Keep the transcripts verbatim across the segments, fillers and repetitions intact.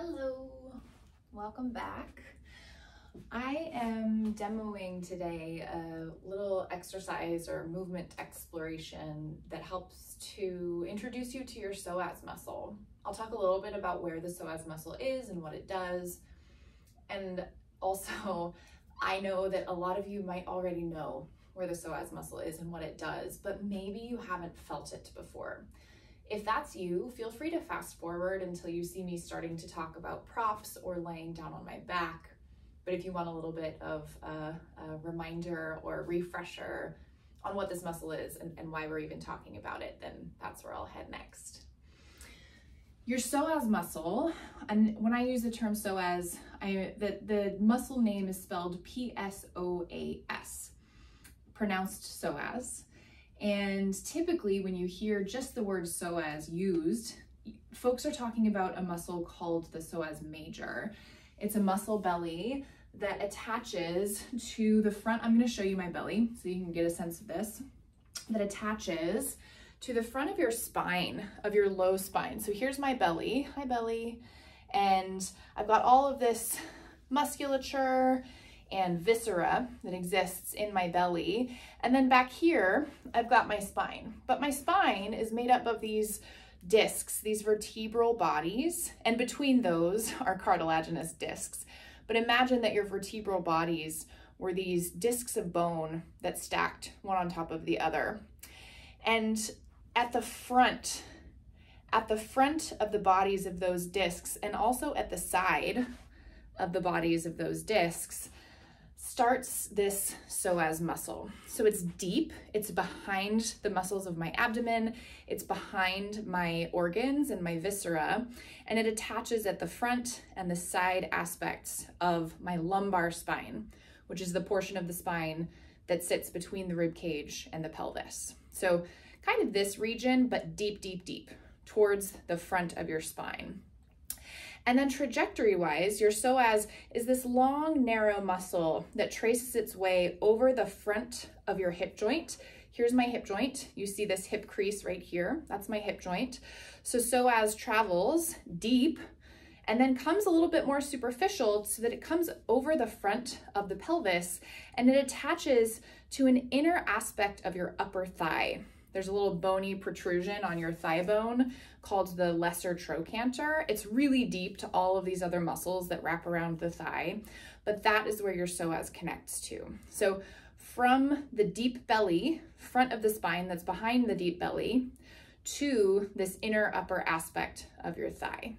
Hello, welcome back. I am demoing today a little exercise or movement exploration that helps to introduce you to your psoas muscle. I'll talk a little bit about where the psoas muscle is and what it does. And also, I know that a lot of you might already know where the psoas muscle is and what it does, but maybe you haven't felt it before. If that's you, feel free to fast forward until you see me starting to talk about props or laying down on my back. But if you want a little bit of a, a reminder or a refresher on what this muscle is and, and why we're even talking about it, then that's where I'll head next. Your psoas muscle, and when I use the term psoas, I, the, the muscle name is spelled P S O A S, pronounced psoas. And typically when you hear just the word psoas used, folks are talking about a muscle called the psoas major. It's a muscle belly that attaches to the front. I'm going to show you my belly so you can get a sense of this. That attaches to the front of your spine, of your low spine. So here's my belly. Hi, belly. And I've got all of this musculature and viscera that exists in my belly. And then back here, I've got my spine. But my spine is made up of these discs, these vertebral bodies, and between those are cartilaginous discs. But imagine that your vertebral bodies were these discs of bone that stacked one on top of the other. And at the front, at the front of the bodies of those discs, and also at the side of the bodies of those discs, starts this psoas muscle. So it's deep, it's behind the muscles of my abdomen, it's behind my organs and my viscera, and it attaches at the front and the side aspects of my lumbar spine, which is the portion of the spine that sits between the rib cage and the pelvis. So kind of this region, but deep, deep, deep towards the front of your spine. And then trajectory-wise, your psoas is this long, narrow muscle that traces its way over the front of your hip joint. Here's my hip joint. You see this hip crease right here. That's my hip joint. So psoas travels deep and then comes a little bit more superficial so that it comes over the front of the pelvis and it attaches to an inner aspect of your upper thigh. There's a little bony protrusion on your thigh bone called the lesser trochanter. It's really deep to all of these other muscles that wrap around the thigh, but that is where your psoas connects to. So from the deep belly, front of the spine that's behind the deep belly, to this inner upper aspect of your thigh.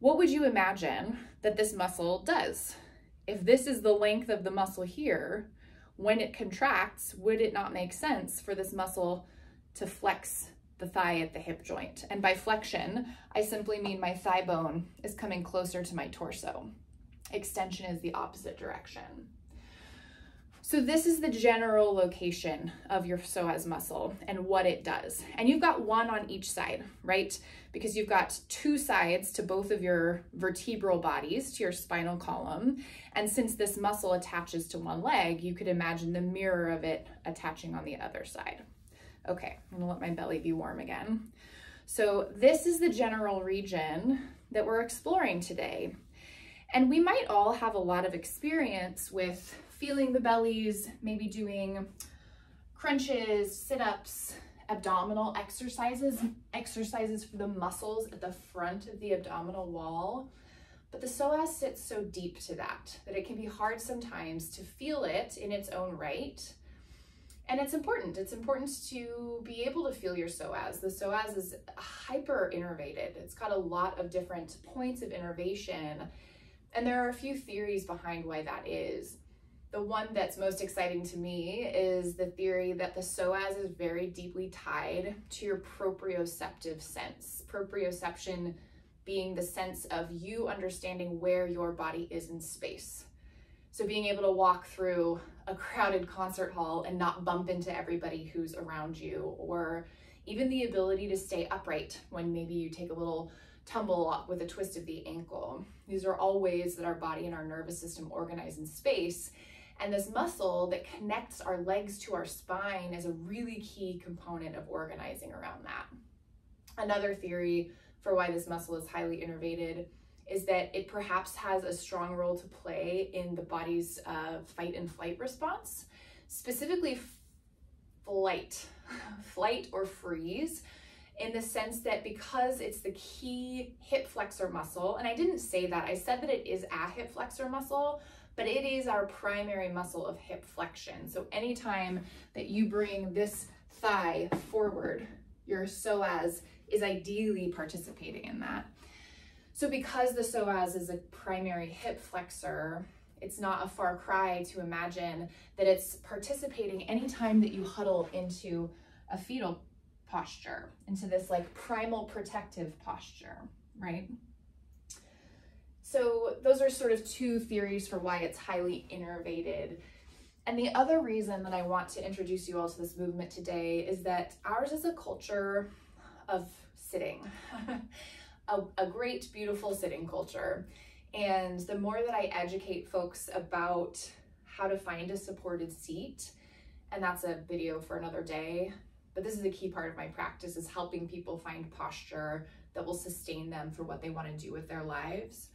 What would you imagine that this muscle does? If this is the length of the muscle here, when it contracts, would it not make sense for this muscle to flex the thigh at the hip joint? And by flexion, I simply mean my thigh bone is coming closer to my torso. Extension is the opposite direction. So this is the general location of your psoas muscle and what it does. And you've got one on each side, right? Because you've got two sides to both of your vertebral bodies, to your spinal column. And since this muscle attaches to one leg, you could imagine the mirror of it attaching on the other side. Okay, I'm gonna let my belly be warm again. So this is the general region that we're exploring today. And we might all have a lot of experience with feeling the bellies, maybe doing crunches, sit-ups, abdominal exercises, exercises for the muscles at the front of the abdominal wall. But the psoas sits so deep to that, that it can be hard sometimes to feel it in its own right. And it's important. It's important to be able to feel your psoas. The psoas is hyper-innervated. It's got a lot of different points of innervation. And there are a few theories behind why that is. The one that's most exciting to me is the theory that the psoas is very deeply tied to your proprioceptive sense. Proprioception being the sense of you understanding where your body is in space. So being able to walk through a crowded concert hall and not bump into everybody who's around you, or even the ability to stay upright when maybe you take a little tumble with a twist of the ankle. These are all ways that our body and our nervous system organize in space. And this muscle that connects our legs to our spine is a really key component of organizing around that. Another theory for why this muscle is highly innervated is that it perhaps has a strong role to play in the body's uh, fight and flight response, specifically flight, flight or freeze, in the sense that because it's the key hip flexor muscle, and I didn't say that, I said that it is a hip flexor muscle, but it is our primary muscle of hip flexion. So anytime that you bring this thigh forward, your psoas is ideally participating in that. So because the psoas is a primary hip flexor, it's not a far cry to imagine that it's participating anytime that you huddle into a fetal posture, into this like primal protective posture, right? So those are sort of two theories for why it's highly innervated. And the other reason that I want to introduce you all to this movement today is that ours is a culture of sitting, a, a great, beautiful sitting culture. And the more that I educate folks about how to find a supported seat, and that's a video for another day, but this is a key part of my practice, is helping people find posture that will sustain them for what they want to do with their lives.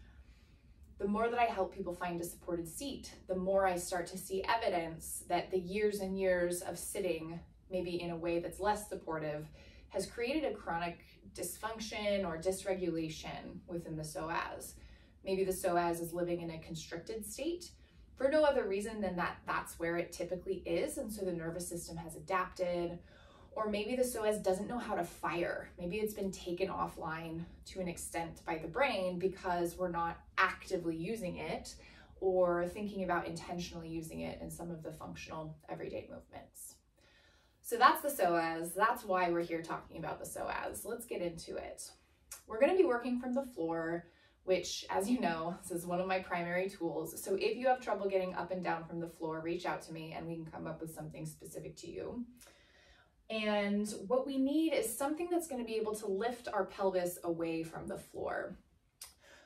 The more that I help people find a supported seat, the more I start to see evidence that the years and years of sitting, maybe in a way that's less supportive, has created a chronic dysfunction or dysregulation within the psoas. Maybe the psoas is living in a constricted state for no other reason than that that's where it typically is, and so the nervous system has adapted. Or maybe the psoas doesn't know how to fire. Maybe it's been taken offline to an extent by the brain because we're not actively using it or thinking about intentionally using it in some of the functional everyday movements. So that's the psoas. That's why we're here talking about the psoas. Let's get into it. We're going to be working from the floor, which, as you know, this is one of my primary tools. So if you have trouble getting up and down from the floor, reach out to me and we can come up with something specific to you. And what we need is something that's going to be able to lift our pelvis away from the floor.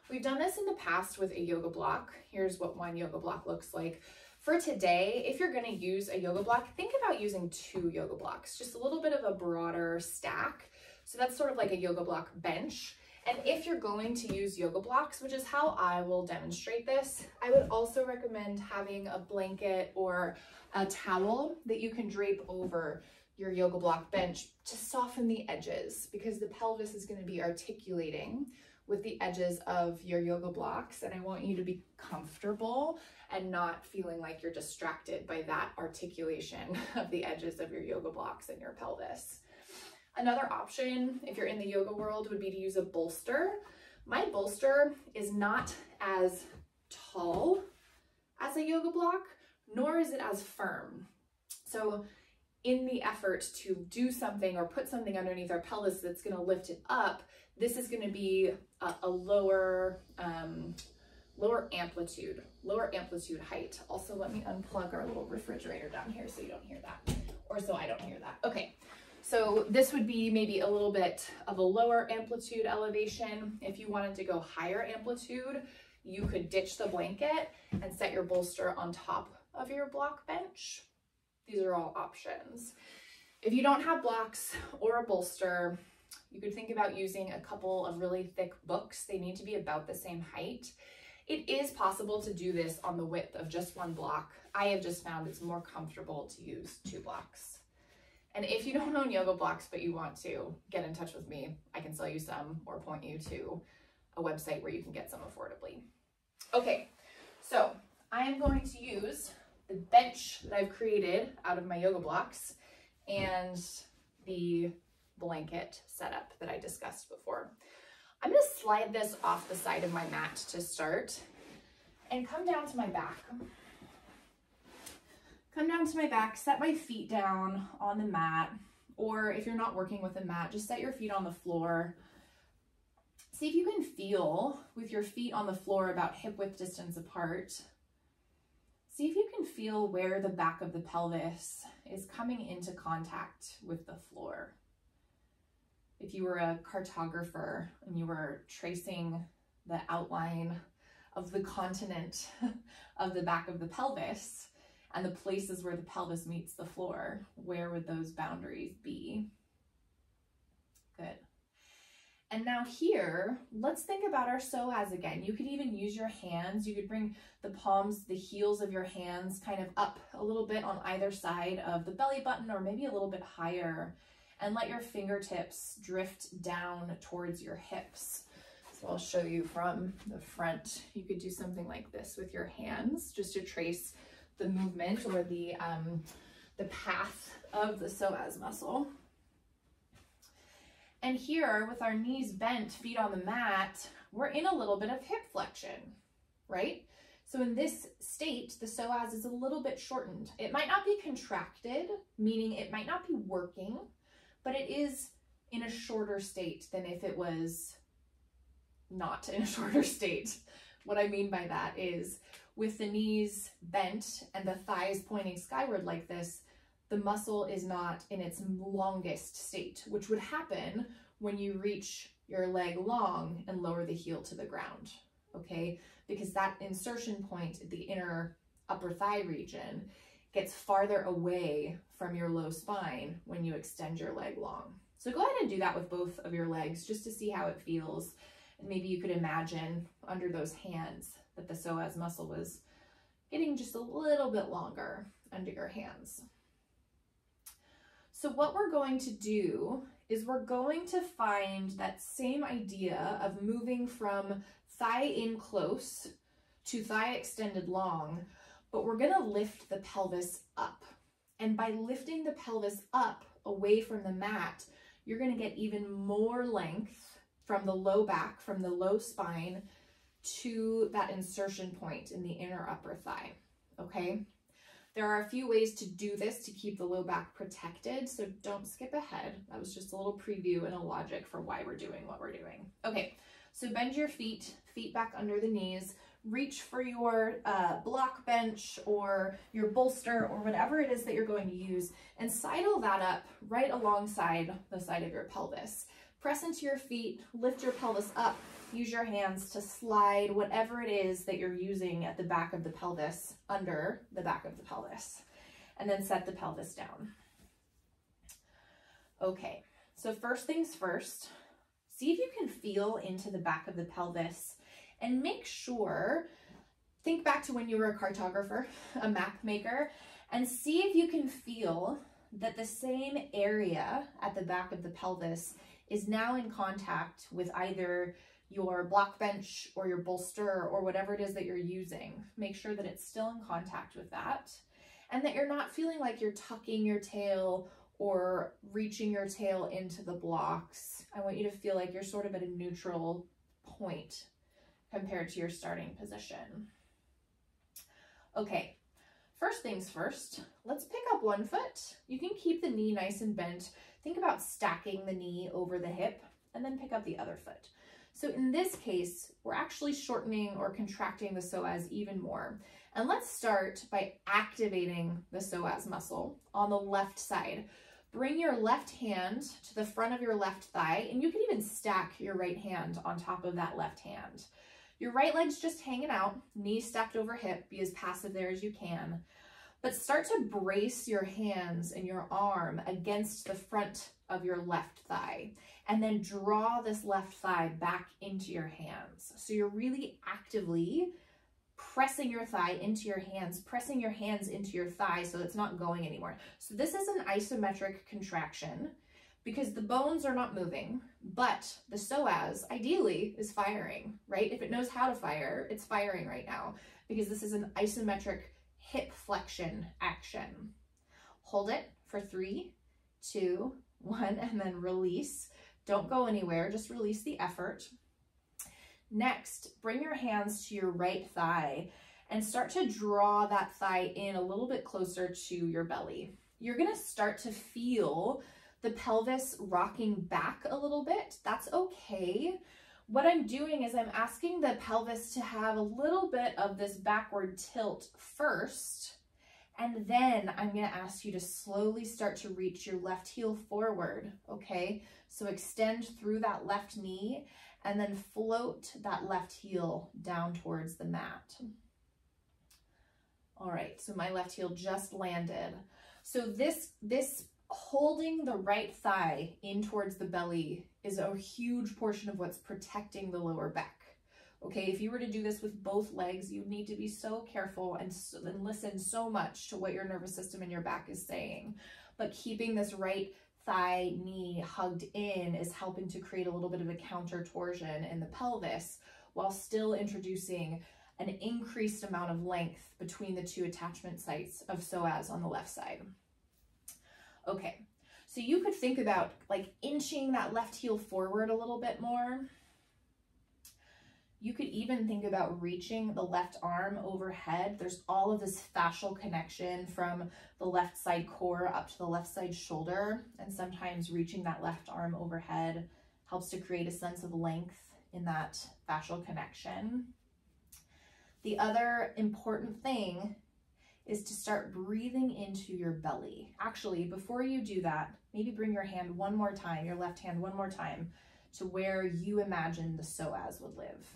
We've done this in the past with a yoga block. Here's what one yoga block looks like. For today, if you're going to use a yoga block, think about using two yoga blocks, just a little bit of a broader stack. So that's sort of like a yoga block bench. And if you're going to use yoga blocks, which is how I will demonstrate this, I would also recommend having a blanket or a towel that you can drape over your yoga block bench to soften the edges, because the pelvis is going to be articulating with the edges of your yoga blocks, and I want you to be comfortable and not feeling like you're distracted by that articulation of the edges of your yoga blocks and your pelvis. Another option, if you're in the yoga world, would be to use a bolster. My bolster is not as tall as a yoga block, nor is it as firm. So in the effort to do something or put something underneath our pelvis that's going to lift it up, this is going to be a, a lower, um, lower amplitude, lower amplitude height. Also, let me unplug our little refrigerator down here so you don't hear that, or so I don't hear that. Okay, so this would be maybe a little bit of a lower amplitude elevation. If you wanted to go higher amplitude, you could ditch the blanket and set your bolster on top of your block bench. These are all options. If you don't have blocks or a bolster, you could think about using a couple of really thick books. They need to be about the same height. It is possible to do this on the width of just one block. I have just found it's more comfortable to use two blocks. And if you don't own yoga blocks, but you want to, get in touch with me. I can sell you some or point you to a website where you can get some affordably. Okay, so I am going to use the bench that I've created out of my yoga blocks and the blanket setup that I discussed before. I'm going to slide this off the side of my mat to start and come down to my back. Come down to my back, set my feet down on the mat, or if you're not working with a mat, just set your feet on the floor. See if you can feel with your feet on the floor about hip width distance apart. See if you can feel where the back of the pelvis is coming into contact with the floor. If you were a cartographer and you were tracing the outline of the continent of the back of the pelvis and the places where the pelvis meets the floor, where would those boundaries be? Good. And now here, let's think about our psoas again. You could even use your hands. You could bring the palms, the heels of your hands kind of up a little bit on either side of the belly button, or maybe a little bit higher, and let your fingertips drift down towards your hips. So I'll show you from the front. You could do something like this with your hands just to trace the movement or the, um, the path of the psoas muscle. And here, with our knees bent, feet on the mat, we're in a little bit of hip flexion, right? So in this state, the psoas is a little bit shortened. It might not be contracted, meaning it might not be working, but it is in a shorter state than if it was not in a shorter state. What I mean by that is, with the knees bent and the thighs pointing skyward like this, the muscle is not in its longest state, which would happen when you reach your leg long and lower the heel to the ground, okay? Because that insertion point at the inner upper thigh region gets farther away from your low spine when you extend your leg long. So go ahead and do that with both of your legs just to see how it feels. And maybe you could imagine under those hands that the psoas muscle was getting just a little bit longer under your hands. So what we're going to do is we're going to find that same idea of moving from thigh in close to thigh extended long, but we're going to lift the pelvis up. And by lifting the pelvis up away from the mat, you're going to get even more length from the low back, from the low spine to that insertion point in the inner upper thigh, okay? There are a few ways to do this to keep the low back protected, so don't skip ahead. That was just a little preview and a logic for why we're doing what we're doing. Okay, so bend your feet, feet back under the knees. Reach for your uh, block bench or your bolster or whatever it is that you're going to use, and sidle that up right alongside the side of your pelvis. Press into your feet, lift your pelvis up, use your hands to slide whatever it is that you're using at the back of the pelvis under the back of the pelvis, and then set the pelvis down. Okay, so first things first, see if you can feel into the back of the pelvis and make sure, think back to when you were a cartographer, a map maker, and see if you can feel that the same area at the back of the pelvis is now in contact with either your block bench or your bolster or whatever it is that you're using. Make sure that it's still in contact with that and that you're not feeling like you're tucking your tail or reaching your tail into the blocks. I want you to feel like you're sort of at a neutral point compared to your starting position. Okay, first things first, let's pick up one foot. You can keep the knee nice and bent. Think about stacking the knee over the hip and then pick up the other foot. So in this case, we're actually shortening or contracting the psoas even more. And let's start by activating the psoas muscle on the left side. Bring your left hand to the front of your left thigh, and you can even stack your right hand on top of that left hand. Your right leg's just hanging out, knee stacked over hip, be as passive there as you can. But start to brace your hands and your arm against the front of your left thigh, and then draw this left thigh back into your hands. So you're really actively pressing your thigh into your hands, pressing your hands into your thigh so it's not going anywhere. So this is an isometric contraction because the bones are not moving, but the psoas ideally is firing, right? If it knows how to fire, it's firing right now because this is an isometric hip flexion action. Hold it for three, two, one, and then release. Don't go anywhere, just release the effort. Next, bring your hands to your right thigh and start to draw that thigh in a little bit closer to your belly. You're gonna start to feel the pelvis rocking back a little bit. That's okay. What I'm doing is I'm asking the pelvis to have a little bit of this backward tilt first, and then I'm going to ask you to slowly start to reach your left heel forward, okay? So extend through that left knee and then float that left heel down towards the mat. All right, so my left heel just landed. So this, this holding the right thigh in towards the belly is a huge portion of what's protecting the lower back. Okay, if you were to do this with both legs, you'd need to be so careful and, so, and listen so much to what your nervous system and your back is saying. But keeping this right thigh knee hugged in is helping to create a little bit of a counter torsion in the pelvis while still introducing an increased amount of length between the two attachment sites of psoas on the left side. Okay, so you could think about like inching that left heel forward a little bit more. You could even think about reaching the left arm overhead. There's all of this fascial connection from the left side core up to the left side shoulder. And sometimes reaching that left arm overhead helps to create a sense of length in that fascial connection. The other important thing is to start breathing into your belly. Actually, before you do that, maybe bring your hand one more time, your left hand one more time, to where you imagine the psoas would live.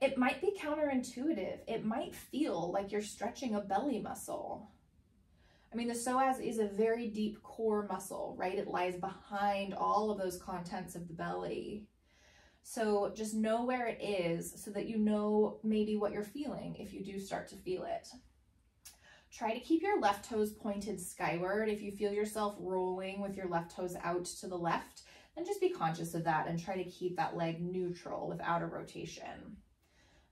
It might be counterintuitive. It might feel like you're stretching a belly muscle. I mean, the psoas is a very deep core muscle, right? It lies behind all of those contents of the belly. So just know where it is so that you know maybe what you're feeling if you do start to feel it. Try to keep your left toes pointed skyward. If you feel yourself rolling with your left toes out to the left, and just be conscious of that and try to keep that leg neutral without a rotation.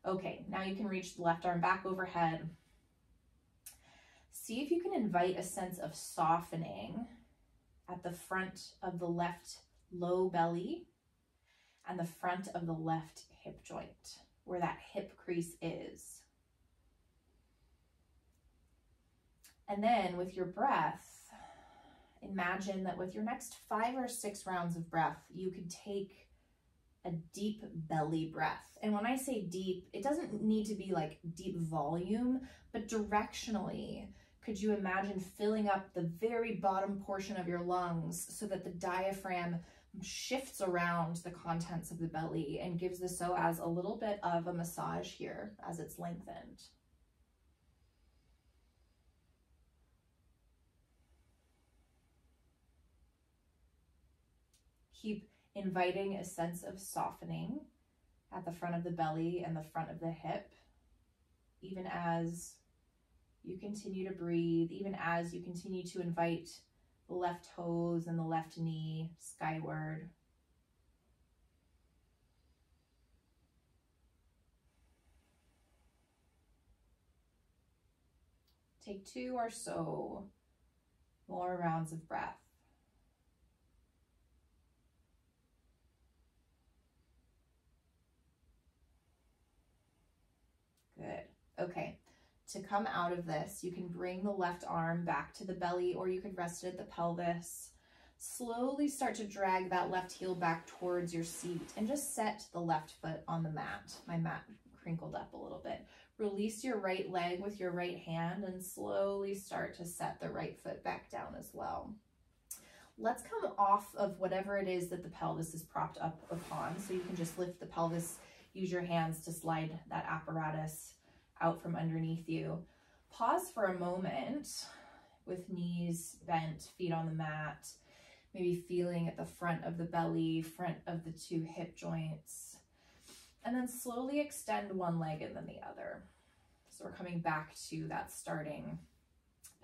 Okay, now you can reach the left arm back overhead. See if you can invite a sense of softening at the front of the left low belly and the front of the left hip joint, where that hip crease is. And then with your breath, imagine that with your next five or six rounds of breath, you could take a deep belly breath. And when I say deep, it doesn't need to be like deep volume, but directionally, could you imagine filling up the very bottom portion of your lungs so that the diaphragm shifts around the contents of the belly and gives the psoas a little bit of a massage here as it's lengthened. Keep inviting a sense of softening at the front of the belly and the front of the hip, even as you continue to breathe, even as you continue to invite the left toes and the left knee skyward. Take two or so more rounds of breath. Okay, to come out of this, you can bring the left arm back to the belly, or you can rest it at the pelvis. Slowly start to drag that left heel back towards your seat and just set the left foot on the mat. My mat crinkled up a little bit. Release your right leg with your right hand and slowly start to set the right foot back down as well. Let's come off of whatever it is that the pelvis is propped up upon. So you can just lift the pelvis, use your hands to slide that apparatus out from underneath you. Pause for a moment with knees bent, feet on the mat, maybe feeling at the front of the belly, front of the two hip joints, and then slowly extend one leg and then the other. So we're coming back to that starting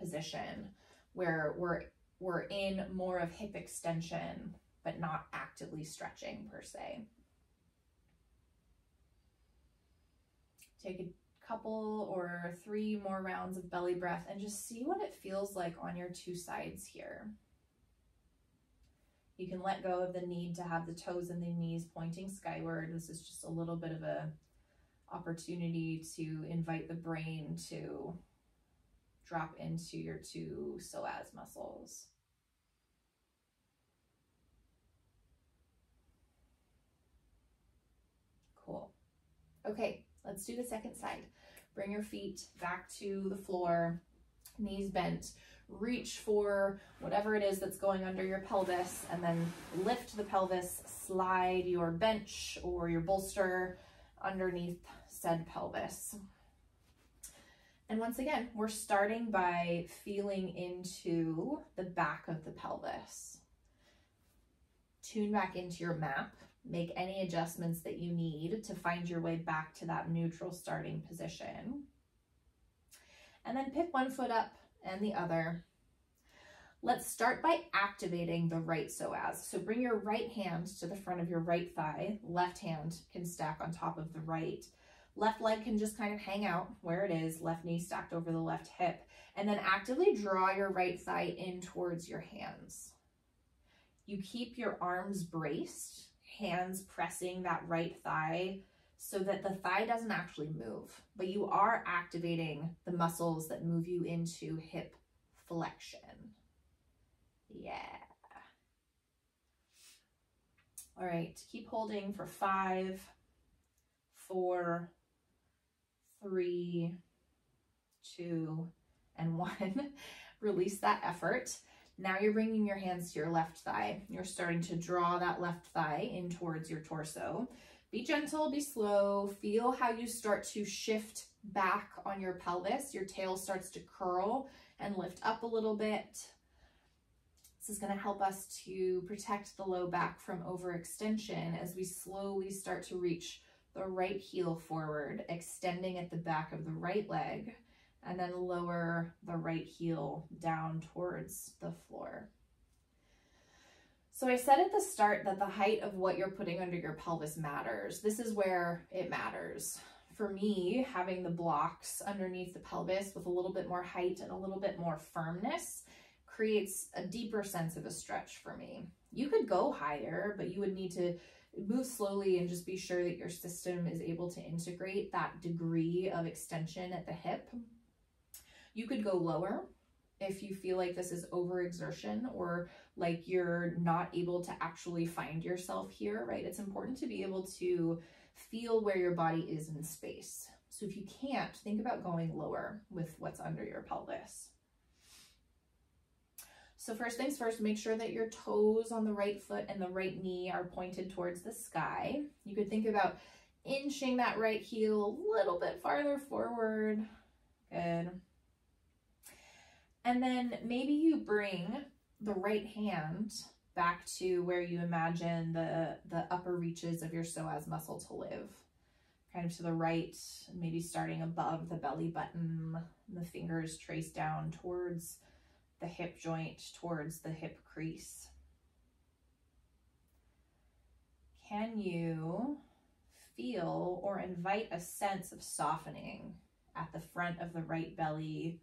position where we're, we're in more of hip extension, but not actively stretching per se. Take a couple or three more rounds of belly breath and just see what it feels like on your two sides here. You can let go of the need to have the toes and the knees pointing skyward. This is just a little bit of an opportunity to invite the brain to drop into your two psoas muscles. Cool. Okay, let's do the second side. Bring your feet back to the floor, knees bent, reach for whatever it is that's going under your pelvis, and then lift the pelvis, slide your bench or your bolster underneath said pelvis. And once again, we're starting by feeling into the back of the pelvis. Tune back into your map. Make any adjustments that you need to find your way back to that neutral starting position. And then pick one foot up and the other. Let's start by activating the right psoas. So bring your right hand to the front of your right thigh. Left hand can stack on top of the right. Left leg can just kind of hang out where it is, left knee stacked over the left hip. And then actively draw your right thigh in towards your hands. You keep your arms braced, hands pressing that right thigh so that the thigh doesn't actually move, but you are activating the muscles that move you into hip flexion. Yeah. All right, keep holding for five, four, three, two, and one. Release that effort. Now you're bringing your hands to your left thigh. You're starting to draw that left thigh in towards your torso. Be gentle, be slow. Feel how you start to shift back on your pelvis. Your tail starts to curl and lift up a little bit. This is going to help us to protect the low back from overextension as we slowly start to reach the right heel forward, extending at the back of the right leg. And then lower the right heel down towards the floor. So I said at the start that the height of what you're putting under your pelvis matters. This is where it matters. For me, having the blocks underneath the pelvis with a little bit more height and a little bit more firmness creates a deeper sense of a stretch for me. You could go higher, but you would need to move slowly and just be sure that your system is able to integrate that degree of extension at the hip. You could go lower if you feel like this is overexertion or like you're not able to actually find yourself here, right? It's important to be able to feel where your body is in space. So if you can't, think about going lower with what's under your pelvis. So first things first, make sure that your toes on the right foot and the right knee are pointed towards the sky. You could think about inching that right heel a little bit farther forward. Good. And then maybe you bring the right hand back to where you imagine the, the upper reaches of your psoas muscle to live. Kind of to the right, maybe starting above the belly button, the fingers trace down towards the hip joint, towards the hip crease. Can you feel or invite a sense of softening at the front of the right belly,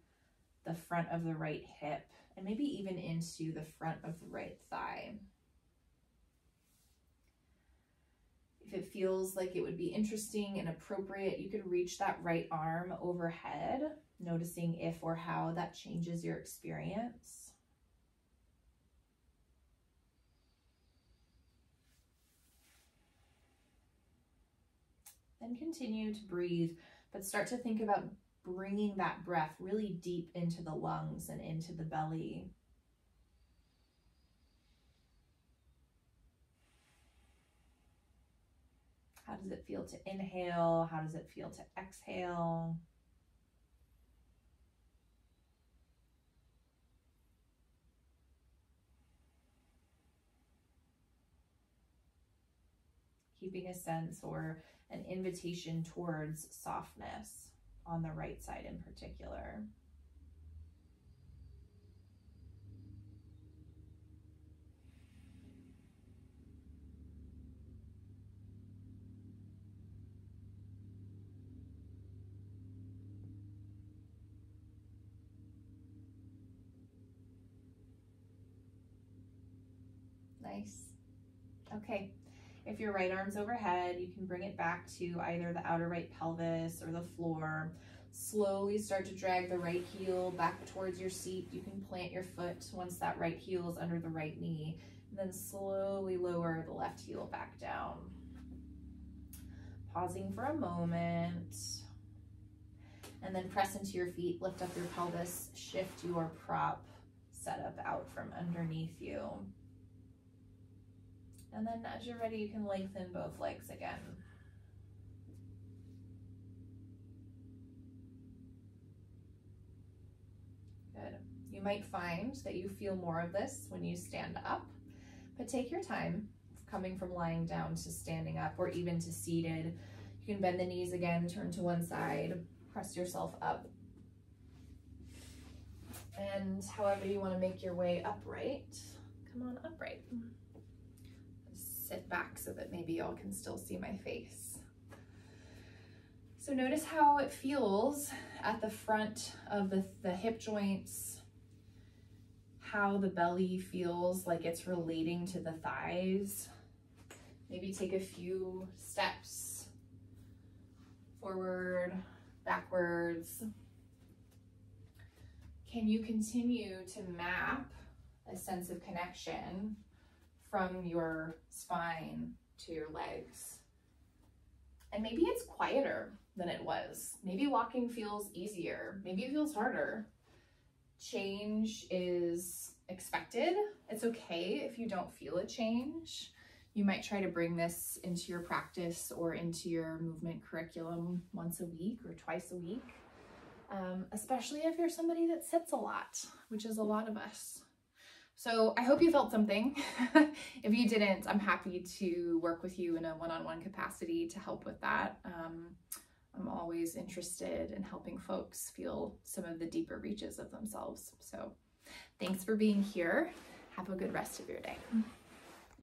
the front of the right hip, and maybe even into the front of the right thigh? If it feels like it would be interesting and appropriate, you could reach that right arm overhead, noticing if or how that changes your experience. Then continue to breathe, but start to think about bringing that breath really deep into the lungs and into the belly. How does it feel to inhale? How does it feel to exhale? Keeping a sense or an invitation towards softness on the right side in particular. Nice. Okay, if your right arm's overhead, you can bring it back to either the outer right pelvis or the floor. Slowly start to drag the right heel back towards your seat. You can plant your foot once that right heel is under the right knee, and then slowly lower the left heel back down. Pausing for a moment, and then press into your feet, lift up your pelvis, shift your prop setup out from underneath you. And then as you're ready, you can lengthen both legs again. You might find that you feel more of this when you stand up, but take your time coming from lying down to standing up or even to seated. You can bend the knees again, turn to one side, press yourself up. And however you want to make your way upright, come on upright. Sit back so that maybe y'all can still see my face. So notice how it feels at the front of the, the hip joints, how the belly feels like it's relating to the thighs. Maybe take a few steps forward, backwards. Can you continue to map a sense of connection from your spine to your legs? And maybe it's quieter than it was. Maybe walking feels easier. Maybe it feels harder. Change is expected. It's okay if you don't feel a change. You might try to bring this into your practice or into your movement curriculum once a week or twice a week, um, especially if you're somebody that sits a lot, which is a lot of us. So I hope you felt something. If you didn't, I'm happy to work with you in a one-on-one capacity to help with that. Um, I'm always interested in helping folks feel some of the deeper reaches of themselves. So thanks for being here. Have a good rest of your day.